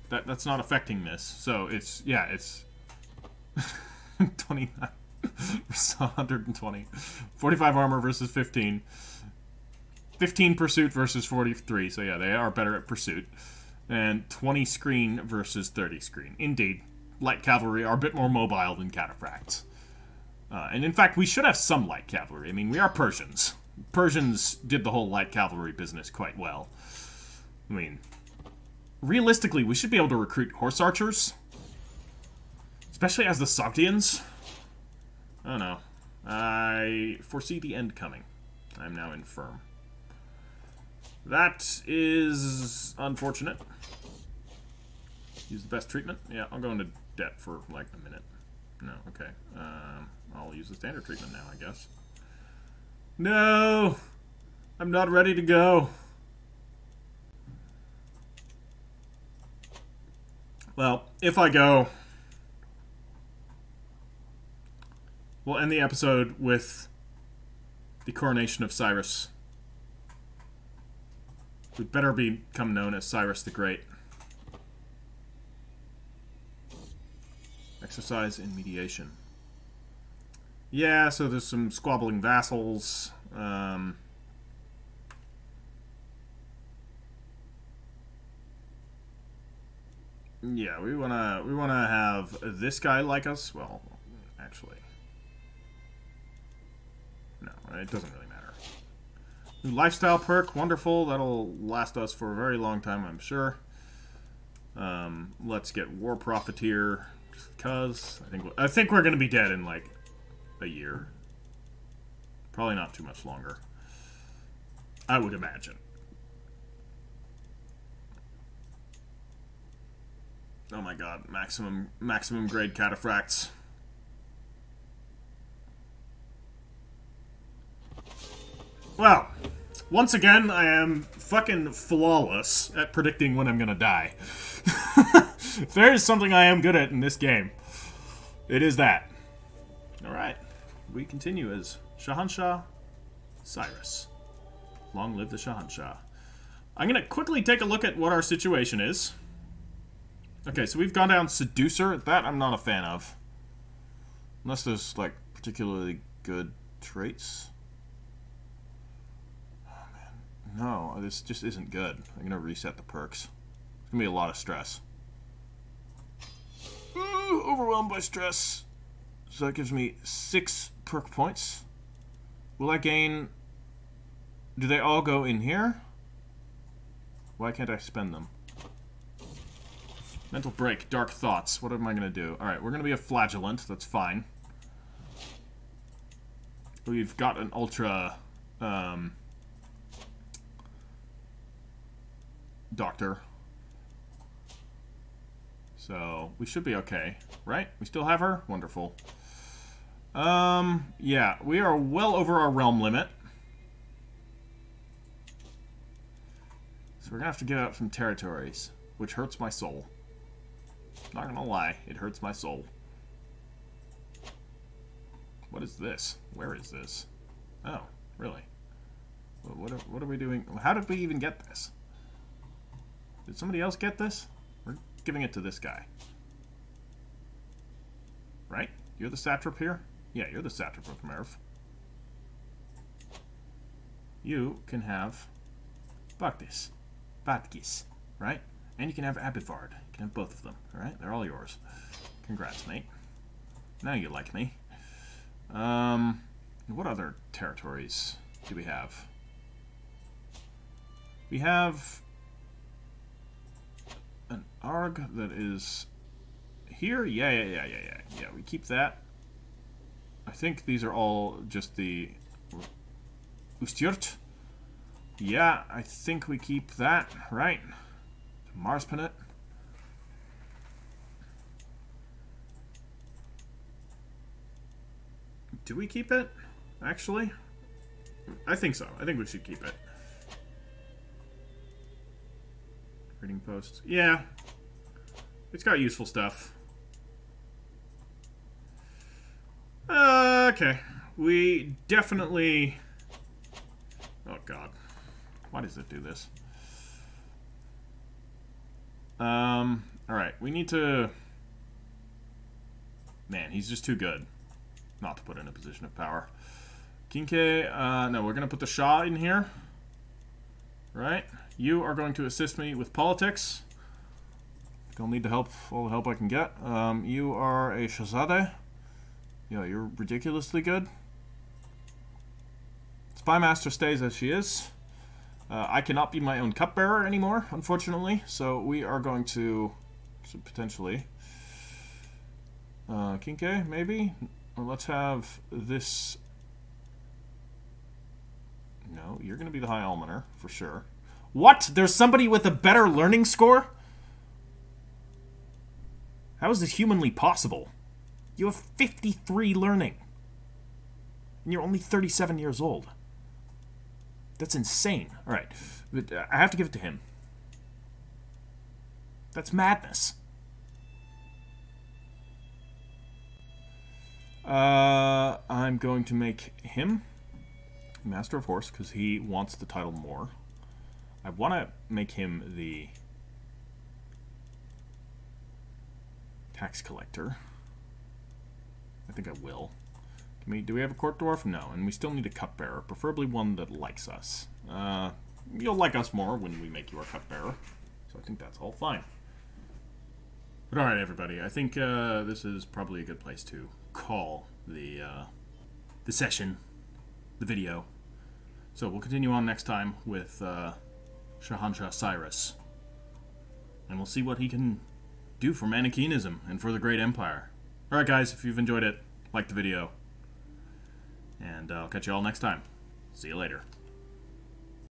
that's not affecting this. So it's it's 29 versus 120, 45 armor versus 15. 15 pursuit versus 43, so yeah, they are better at pursuit. And 20 screen versus 30 screen. Indeed, light cavalry are a bit more mobile than cataphracts. And in fact, we should have some light cavalry. I mean, we are Persians. Persians did the whole light cavalry business quite well. I mean, realistically, we should be able to recruit horse archers. Especially as the Sogdians. I don't know. I foresee the end coming. I'm now infirm. That is unfortunate. Use the best treatment. Yeah, I'll go into debt for like a minute. No, okay. I'll use the standard treatment now, I guess. No! I'm not ready to go. Well, if I go, we'll end the episode with the coronation of Cyrus. We'd better become known as Cyrus the Great. Exercise in mediation. Yeah, so there's some squabbling vassals. Yeah, we wanna have this guy like us. Well, actually, no, it doesn't really matter. New lifestyle perk, wonderful. That'll last us for a very long time, I'm sure. Let's get War Profiteer, just because I think we're gonna be dead in like a year. Probably not too much longer, I would imagine. Oh my god, maximum grade cataphracts. Well, once again, I am fucking flawless at predicting when I'm gonna die. If there is something I am good at in this game, it is that. Alright, we continue as Shahanshah Cyrus. Long live the Shahanshah. I'm gonna quickly take a look at what our situation is. Okay, so we've gone down Seducer. That I'm not a fan of. Unless there's, like, particularly good traits. Oh, man. No, this just isn't good. I'm going to reset the perks. It's going to be a lot of stress. Ooh, overwhelmed by stress. So that gives me 6 perk points. Will I gain... Do they all go in here? Why can't I spend them? Mental break, dark thoughts. What am I gonna do? Alright, we're gonna be a flagellant, that's fine. We've got an ultra doctor. So we should be okay, right? We still have her? Wonderful. Yeah, we are well over our realm limit. So we're gonna have to give up some territories, which hurts my soul. Not gonna lie, it hurts my soul. What is this? Where is this? Oh, really? What are we doing? How did we even get this? Did somebody else get this? We're giving it to this guy. Right? You're the satrap here? Yeah, you're the satrap of Merv. You can have Baktis. Batkis, right? And you can have Abivard. You can have both of them. Alright? They're all yours. Congrats, mate. Now you like me. What other territories do we have? We have an Arg that is here? Yeah. Yeah, we keep that. I think these are all just the Ustyurt. Yeah, I think we keep that. Right. Mars Planet. Do we keep it? Actually? I think so. I think we should keep it. Reading posts. Yeah. It's got useful stuff. Okay. We definitely... Oh, God. Why does it do this? Alright, we need to... Man, he's just too good not to put in a position of power. Kinke, no, we're gonna put the Shah in here. Right? You are going to assist me with politics. Gonna need the help, all the help I can get. You are a Shazada. Yeah, you're ridiculously good. Spymaster stays as she is. I cannot be my own cupbearer anymore, unfortunately, so we are going to potentially Kinke, maybe? Or let's have this... No, you're going to be the High Almoner, for sure. What? There's somebody with a better learning score? How is this humanly possible? You have 53 learning. And you're only 37 years old. That's insane. Alright, but I have to give it to him. That's madness. I'm going to make him Master of Horse, because he wants the title more. I want to make him the Tax Collector. I think I will. Can we, do we have a Court Dwarf? No, and we still need a Cupbearer, preferably one that likes us. You'll like us more when we make you our Cupbearer. So I think that's all fine. But alright, everybody, I think this is probably a good place to call the session, the video. So we'll continue on next time with Shahanshah Cyrus. And we'll see what he can do for Manichaeanism and for the Great Empire. Alright guys, if you've enjoyed it, like the video. And I'll catch you all next time. See you later.